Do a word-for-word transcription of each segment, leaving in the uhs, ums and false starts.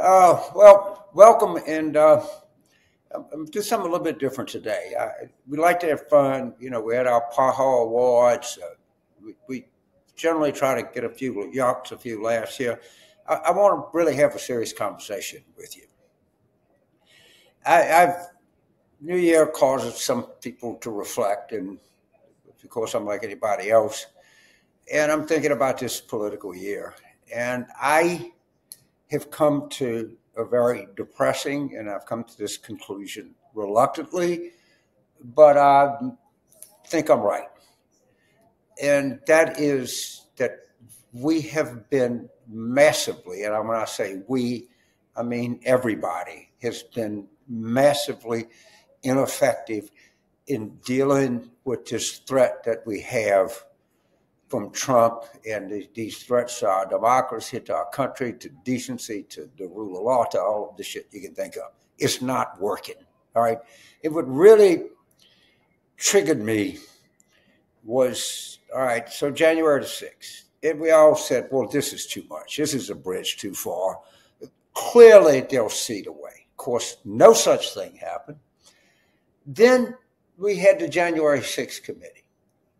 Uh, well, welcome, and uh, I'm just something a little bit different today. I, we like to have fun. You know, we had our P A H A Awards. Uh, we, we generally try to get a few yucks, a few laughs here. I, I want to really have a serious conversation with you. I, I've New Year causes some people to reflect, and of course, I'm like anybody else. And I'm thinking about this political year, and I have come to a very depressing, and I've come to this conclusion reluctantly, but I think I'm right. And that is that we have been massively, and when I say we, I mean everybody, has been massively ineffective in dealing with this threat that we have from Trump, and these threats to our democracy, to our country, to decency, to the rule of law, to all of the shit you can think of. It's not working, all right? It what really triggered me was, all right, so January the sixth, and we all said, well, this is too much. This is a bridge too far. Clearly, they'll see the way. Of course, no such thing happened. Then we had the January sixth committee.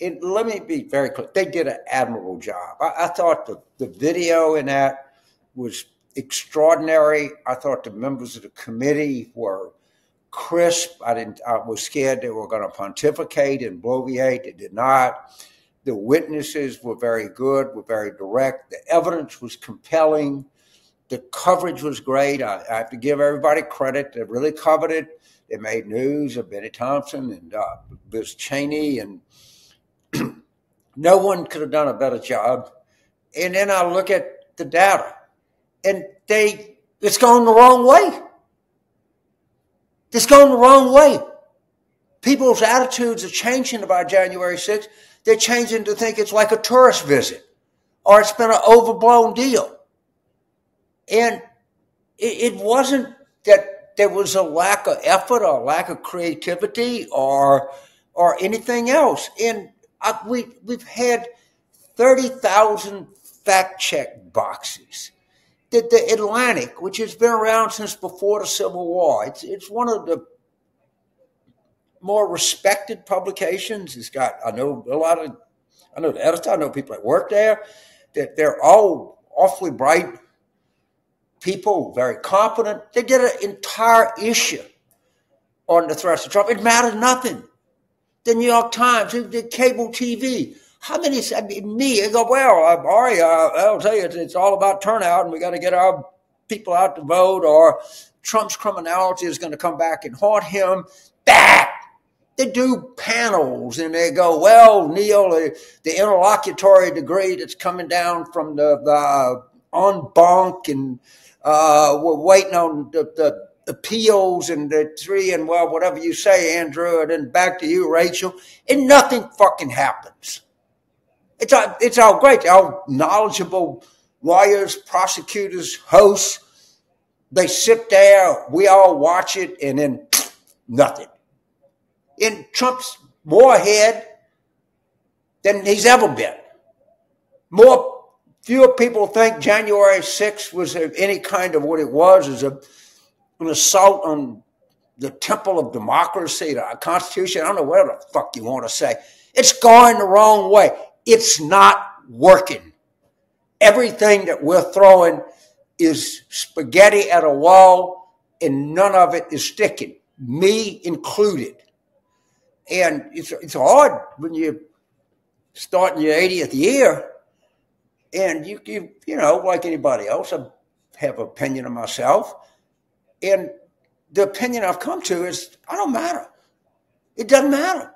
And let me be very clear. They did an admirable job. I, I thought the, the video in that was extraordinary. I thought the members of the committee were crisp. I didn't. I was scared they were going to pontificate and bloviate. They did not. The witnesses were very good, were very direct. The evidence was compelling. The coverage was great. I, I have to give everybody credit. They really covered it. They made news of Bennie Thompson and uh, Liz Cheney, and no one could have done a better job. And then I look at the data, and they it's going the wrong way. It's going the wrong way. People's attitudes are changing about January sixth. They're changing to think it's like a tourist visit, or it's been an overblown deal. And it, it wasn't that there was a lack of effort or a lack of creativity or or anything else. And I, we, we've had thirty thousand fact-check boxes. The, the Atlantic, which has been around since before the Civil War, it's, it's one of the more respected publications. It's got, I know a lot of, I know the editor, I know people that work there, that they're all awfully bright people, very competent. They did an entire issue on the threats of Trump. It mattered nothing. The New York Times, the cable T V. How many, I mean, me, I go, well, I'm, Ari, I'll tell you, it's all about turnout, and we got to get our people out to vote, or Trump's criminality is going to come back and haunt him. Bah! They do panels, and they go, well, Neil, the interlocutory degree that's coming down from the, the en banc, and uh, we're waiting on the, the appeals, and the three, and well, whatever you say, Andrew, and then back to you, Rachel, and nothing fucking happens. It's all, it's all great. They're all knowledgeable lawyers, prosecutors, hosts. They sit there, we all watch it, and then nothing. And Trump's more ahead than he's ever been. More, fewer people think January sixth was any kind of what it was, as a an assault on the temple of democracy, the Constitution. I don't know whatever the fuck you want to say. It's going the wrong way. It's not working. Everything that we're throwing is spaghetti at a wall, and none of it is sticking, me included. And it's, it's hard when you're starting your eightieth year, and you, you, you know, like anybody else, I have an opinion of myself. And the opinion I've come to is, I don't matter. It doesn't matter.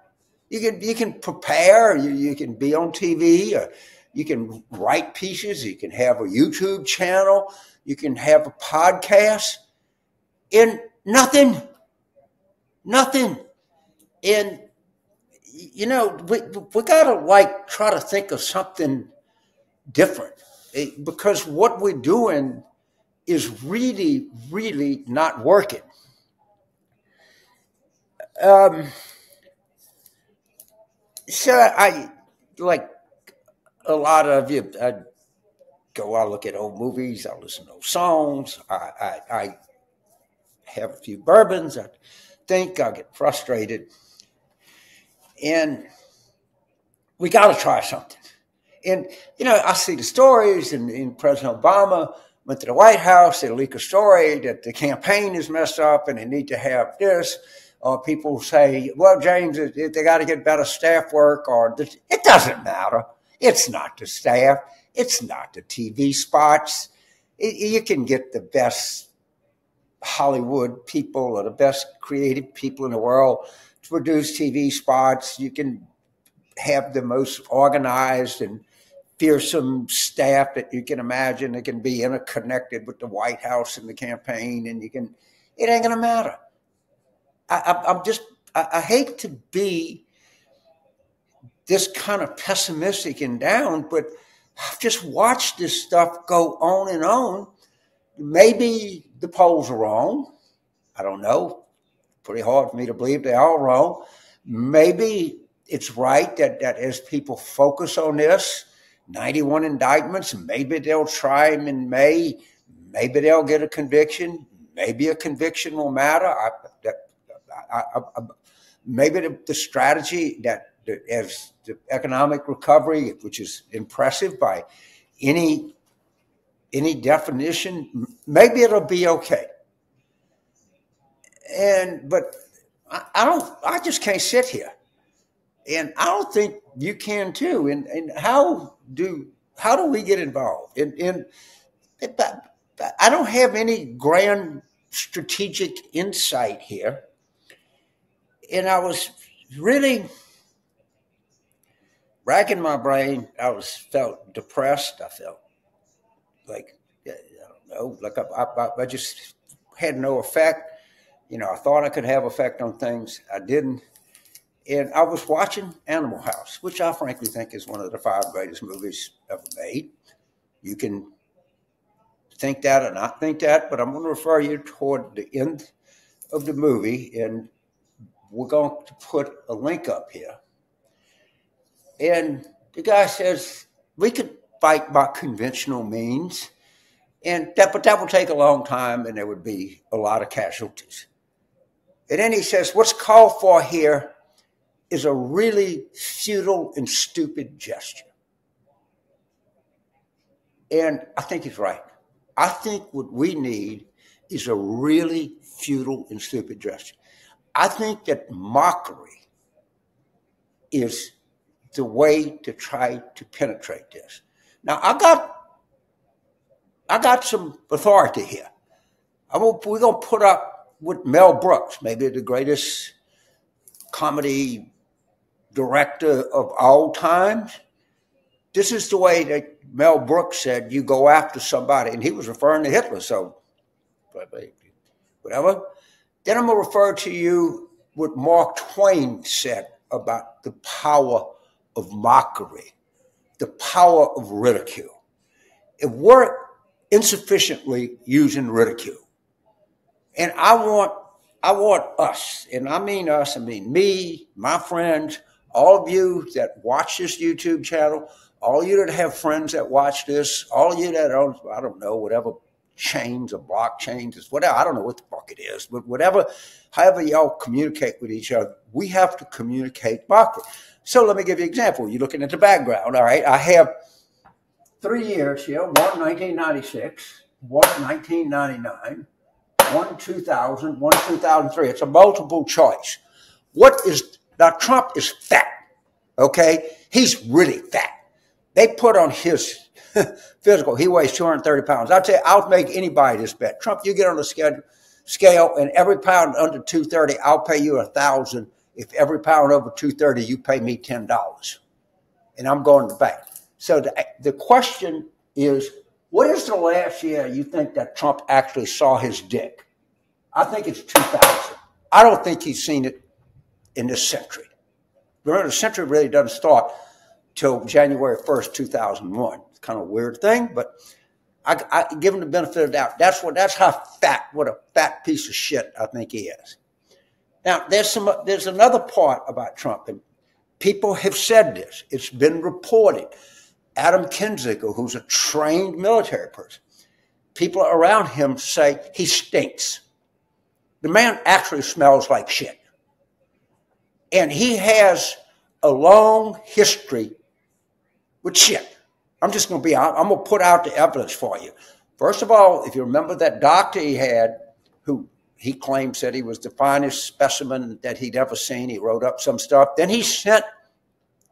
You can, you can prepare, you, you can be on T V, or you can write pieces, you can have a YouTube channel, you can have a podcast, and nothing, nothing. And, you know, we, we got to, like, try to think of something different, it, because what we're doing is really, really not working. Um, so I, like a lot of you, I go, I look at old movies, I listen to old songs, I, I, I have a few bourbons, I think, I get frustrated. And we got to try something. And, you know, I see the stories, and, and President Obama went to the White House, they leak a story that the campaign is messed up and they need to have this. Or uh, people say, well, James, they got to get better staff work. Or this. It doesn't matter. It's not the staff. It's not the T V spots. It, you can get the best Hollywood people or the best creative people in the world to produce T V spots. You can have the most organized and fearsome staff that you can imagine. It can be interconnected with the White House and the campaign, and you can, it ain't going to matter. I, I, I'm just, I, I hate to be this kind of pessimistic and down, but I've just watched this stuff go on and on. Maybe the polls are wrong. I don't know. Pretty hard for me to believe they are wrong. Maybe it's right that, that as people focus on this, ninety-one indictments, maybe they'll try him in May. Maybe they'll get a conviction. Maybe a conviction will matter. I, that, I, I, I, maybe the, the strategy that the, as the economic recovery, which is impressive by any any definition, maybe it'll be okay. And but I, I don't. I just can't sit here, and I don't think you can too. And and how do how do we get involved? And and I don't have any grand strategic insight here. And I was really racking my brain. I was felt depressed. I felt like, I don't know, like I, I, I just had no effect. You know, I thought I could have effect on things. I didn't. And I was watching Animal House, which I frankly think is one of the five greatest movies ever made. You can think that or not think that, but I'm going to refer you toward the end of the movie, and we're going to put a link up here. And the guy says, we could fight by conventional means, and that, but that would take a long time and there would be a lot of casualties. And then he says, what's called for here is a really futile and stupid gesture. And I think he's right. I think what we need is a really futile and stupid gesture. I think that mockery is the way to try to penetrate this. Now, I got, I got some authority here. I will, we're going to put up with Mel Brooks, maybe the greatest comedy director of all time. This is the way that Mel Brooks said, you go after somebody, and he was referring to Hitler, so whatever. Then I'm going to refer to you what Mark Twain said about the power of mockery, the power of ridicule. If we're insufficiently using ridicule, and I want, I want us, and I mean us, I mean me, my friends, all of you that watch this YouTube channel, all you that have friends that watch this, all you that own, I don't know, whatever chains or blockchains is whatever. I don't know what the fuck it is, but whatever, however y'all communicate with each other, we have to communicate mockery. So let me give you an example. You're looking at the background, all right? I have three years here, one nineteen ninety-six, one nineteen ninety-nine, one two thousand, one two thousand three. It's a multiple choice. What is, now Trump is fat, okay? He's really fat. They put on his physical, he weighs two hundred thirty pounds. I'd say I'll make anybody this bet. Trump, you get on the schedule, scale, and every pound under two thirty, I'll pay you a thousand dollars. If every pound over two thirty, you pay me ten dollars. And I'm going to the bank. So the, the question is, what is the last year you think that Trump actually saw his dick? I think it's two thousand. I don't think he's seen it in this century. Remember, the century really doesn't start till January first, two thousand one. Kind of a weird thing, but I, I give him the benefit of the doubt. That's what, that's how fat, what a fat piece of shit I think he is. Now, there's some, there's another part about Trump, and people have said this. It's been reported. Adam Kinzinger, who's a trained military person, people around him say he stinks. The man actually smells like shit. And he has a long history with shit. I'm just going to be, I'm going to put out the evidence for you. First of all, if you remember that doctor he had, who he claimed said he was the finest specimen that he'd ever seen. He wrote up some stuff. Then he sent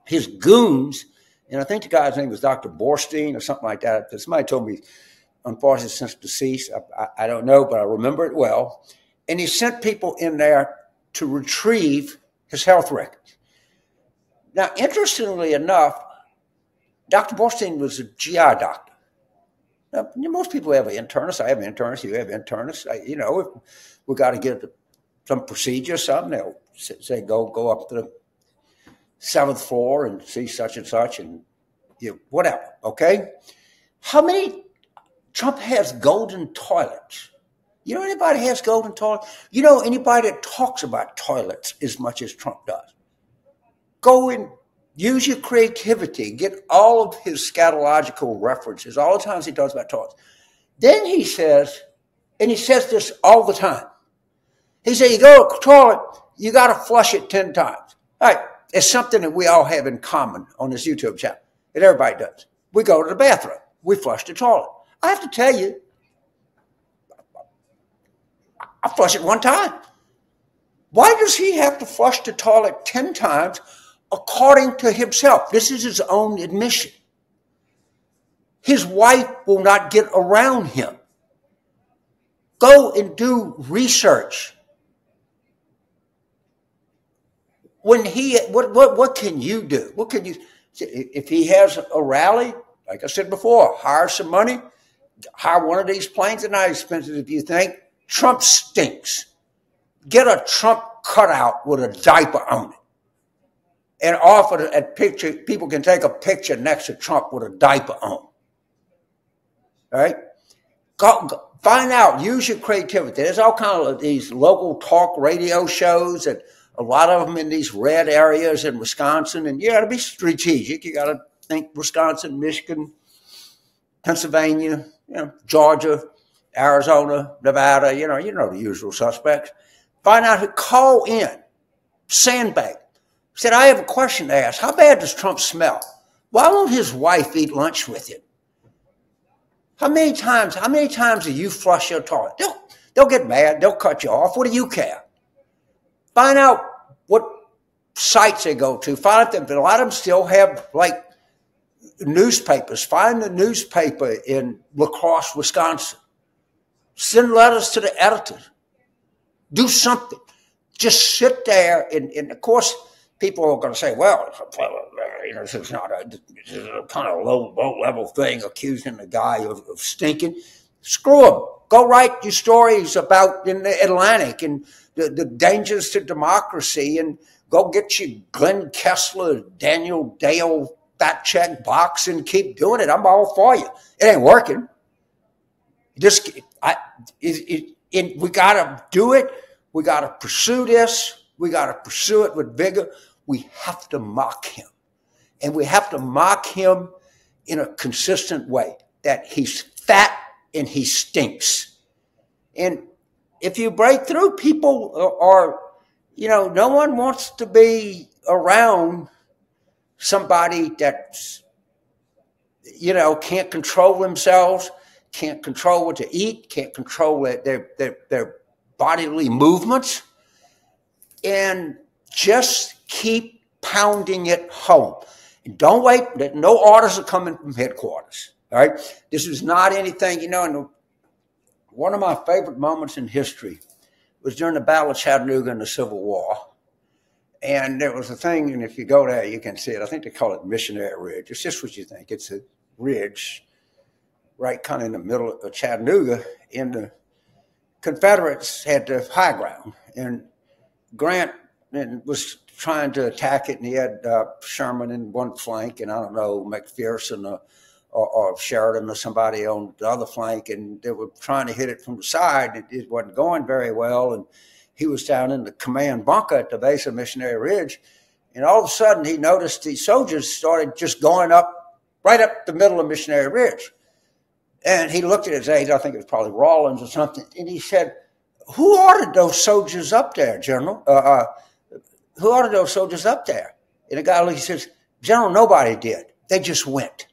his goons, and I think the guy's name was Doctor Borstein or something like that. Somebody told me, unfortunately, since deceased, I, I, I don't know, but I remember it well. And he sent people in there to retrieve his health records. Now, interestingly enough, Doctor Borstein was a G I doctor. Now, most people have an internist. I have an internist. You have internists. I, you know, if we got to get some procedure or something, they'll say, go, go up to the seventh floor and see such and such and you know, whatever, okay? How many, Trump has golden toilets. You know anybody has golden toilets? You know anybody that talks about toilets as much as Trump does? Go and use your creativity. Get all of his scatological references, all the times he talks about toilets. Then he says, and he says this all the time. He says, you go to the toilet, you got to flush it ten times. All right, it's something that we all have in common on this YouTube channel that everybody does. We go to the bathroom. We flush the toilet. I have to tell you, I flush it one time. Why does he have to flush the toilet ten times? According to himself, this is his own admission. His wife will not get around him. Go and do research. When he, what, what, what can you do? What can you, if he has a rally, like I said before, hire some money, hire one of these planes. They're not expensive if you think. Trump stinks. Get a Trump cutout with a diaper on it. And offer a picture, people can take a picture next to Trump with a diaper on. All right? Go, go, find out. Use your creativity. There's all kinds of these local talk radio shows and a lot of them in these red areas in Wisconsin. And you got to be strategic. You got to think Wisconsin, Michigan, Pennsylvania, you know, Georgia, Arizona, Nevada. You know, you know the usual suspects. Find out who. Call in. Sandbag. He said, I have a question to ask. How bad does Trump smell? Why won't his wife eat lunch with him? How many times, how many times do you flush your toilet? They'll, they'll get mad. They'll cut you off. What do you care? Find out what sites they go to. Find out that a lot of them still have, like, newspapers. Find the newspaper in La Crosse, Wisconsin. Send letters to the editor. Do something. Just sit there and, and of course, people are going to say, well, you know, this is not a, this is a kind of low, low level thing, accusing the guy of, of stinking. Screw him. Go write your stories about in the Atlantic and the, the dangers to democracy and go get your Glenn Kessler, Daniel Dale fact check box and keep doing it. I'm all for you. It ain't working. Just, I, it, it, it, we got to do it. We got to pursue this. We got to pursue it with vigor. We have to mock him. And we have to mock him in a consistent way, that he's fat and he stinks. And if you break through, people are, you know, no one wants to be around somebody that's, you know, can't control themselves, can't control what to eat, can't control their, their, their bodily movements. And just keep pounding it home. And don't wait. No orders are coming from headquarters. All right? This is not anything, you know, and one of my favorite moments in history was during the Battle of Chattanooga in the Civil War. And there was a thing, and if you go there, you can see it. I think they call it Missionary Ridge. It's just what you think. It's a ridge right kind of in the middle of Chattanooga. And the Confederates had the high ground. And Grant and was trying to attack it, and he had uh, Sherman in one flank, and I don't know, McPherson or, or, or Sheridan or somebody on the other flank, and they were trying to hit it from the side. It, it wasn't going very well, and he was down in the command bunker at the base of Missionary Ridge, and all of a sudden he noticed these soldiers started just going up right up the middle of Missionary Ridge. And he looked at his aide, I think it was probably Rawlins or something, and he said, who ordered those soldiers up there, General? Uh, uh, who ordered those soldiers up there? And the guy looked, he says, General, nobody did. They just went.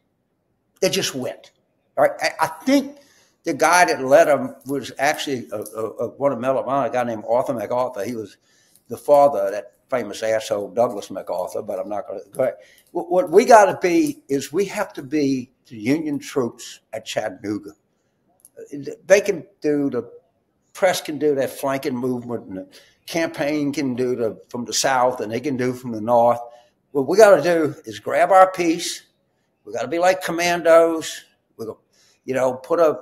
They just went. All right? I, I think the guy that led them was actually a, a, a, one of Melaman, a guy named Arthur MacArthur. He was the father of that famous asshole Douglas MacArthur, but I'm not going to go ahead. What we got to be is we have to be the Union troops at Chattanooga. They can do, the press can do that flanking movement, and the campaign can do the, from the south, and they can do from the north. What we got to do is grab our piece. We got to be like commandos. We, you know, put a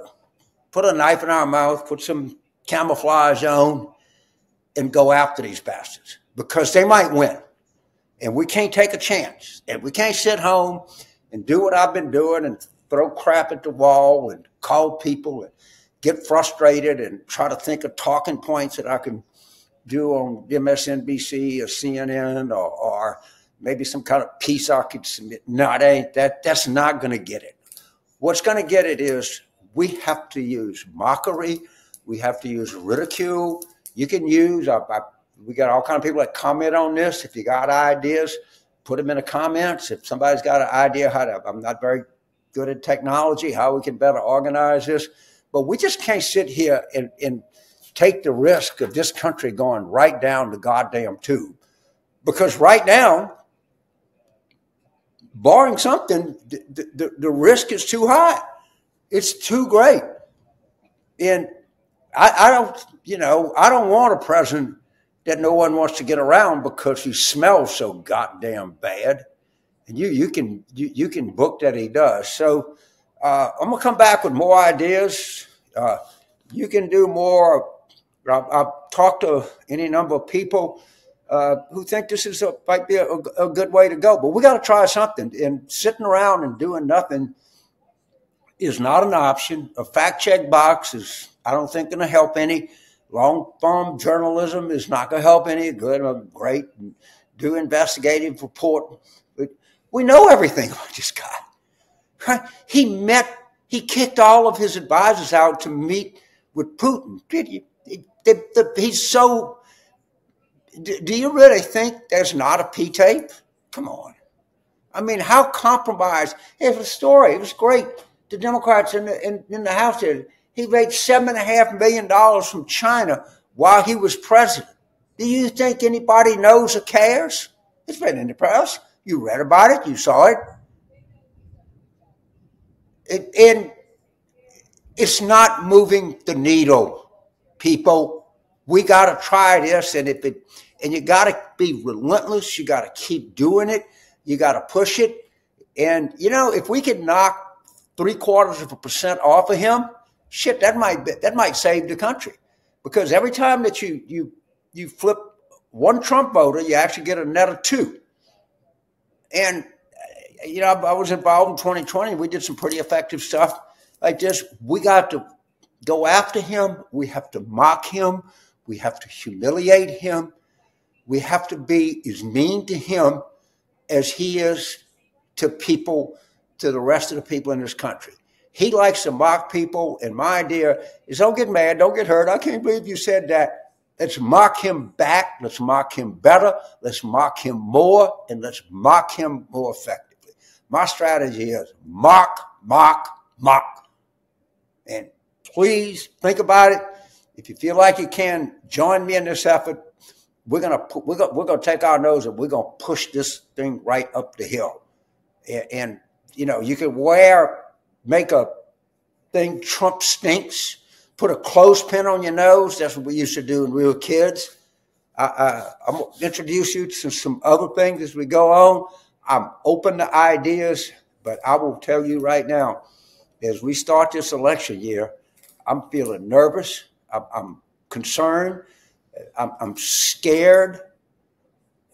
put a knife in our mouth, put some camouflage on, and go after these bastards, because they might win, and we can't take a chance, and we can't sit home and do what I've been doing and throw crap at the wall and call people and get frustrated and try to think of talking points that I can do on M S N B C or C N N, or, or maybe some kind of piece I could submit. No, that ain't, that, that's not going to get it. What's going to get it is we have to use mockery. We have to use ridicule. You can use, I, I, we got all kind of people that comment on this. If you got ideas, put them in the comments. If somebody's got an idea how to, I'm not very good at technology, how we can better organize this. But we just can't sit here and, and take the risk of this country going right down the goddamn tube. Because right now, barring something, the, the, the risk is too high. It's too great. And I, I don't, you know, I don't want a president that no one wants to get around because he smells so goddamn bad. And you, you can, you, you can book that he does. So uh, I'm gonna come back with more ideas. Uh, you can do more. I've, I've talked to any number of people uh, who think this is a, might be a, a good way to go, but we got to try something. And sitting around and doing nothing is not an option. A fact check box is, I don't think, gonna help any. Long-form journalism is not going to help any good or great. Do investigative report. We know everything on this guy. Right? He met, he kicked all of his advisors out to meet with Putin. Did you? He's so, do you really think there's not a P-tape? Come on. I mean, how compromised. It was a story. It was great. The Democrats in the, in, in the House did. He made seven and a half million dollars from China while he was president. Do you think anybody knows or cares? It's been in the press. You read about it. You saw it. it and it's not moving the needle, people. We got to try this, and if it, and you got to be relentless. You got to keep doing it. You got to push it. And you know, if we could knock three quarters of a percent off of him, shit, that might be, that might save the country, because every time that you you you flip one Trump voter, you actually get another two. And you know, I was involved in twenty twenty. We did some pretty effective stuff like this. We got to go after him. We have to mock him. We have to humiliate him. We have to be as mean to him as he is to people, to the rest of the people in this country. He likes to mock people, and my idea is don't get mad, don't get hurt. I can't believe you said that. Let's mock him back. Let's mock him better. Let's mock him more, and let's mock him more effectively. My strategy is mock, mock, mock. And please think about it. If you feel like you can, join me in this effort. We're gonna we're gonna, we're gonna take our nose and we're gonna push this thing right up the hill. And, and you know, you can wear. Make a thing, Trump stinks. Put a clothespin on your nose. That's what we used to do when we were kids. I, I, I'm going to introduce you to some other things as we go on. I'm open to ideas, but I will tell you right now, as we start this election year, I'm feeling nervous. I'm, I'm concerned. I'm, I'm scared.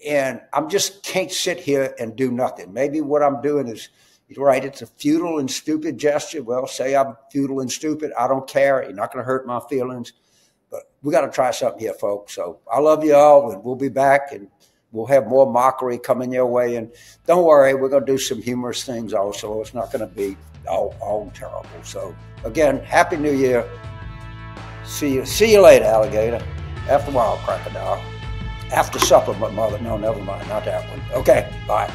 And I just can't sit here and do nothing. Maybe what I'm doing is, you're right, it's a futile and stupid gesture. Well, say I'm futile and stupid. I don't care. You're not going to hurt my feelings. But we got to try something here, folks. So I love you all, and we'll be back. And We'll have more mockery coming your way. And don't worry, we're going to do some humorous things also. It's not going to be all, all terrible. So, again, Happy New Year. See you, see you later, alligator. After a while, crocodile. After supper, my mother. No, never mind. Not that one. Okay, bye.